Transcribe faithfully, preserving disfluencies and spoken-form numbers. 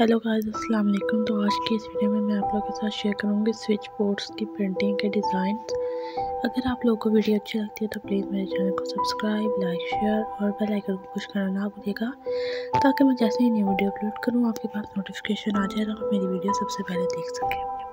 Hello guys अस्सलाम वालेकुम। तो आज की इस वीडियो में मैं आप लोगों के साथ शेयर करूंगी स्विच बोर्ड्स की पेंटिंग के डिज़ाइंस। अगर आप लोगों को वीडियो अच्छी लगती है तो प्लीज़ मेरे चैनल को सब्सक्राइब, लाइक, शेयर और बेल आइकन को पुश करना ना भूलिएगा, ताकि मैं जैसे ही नई वीडियो अपलोड करूँ आपके पास नोटिफिकेशन आ जाए और आप मेरी वीडियो सबसे पहले देख सकें।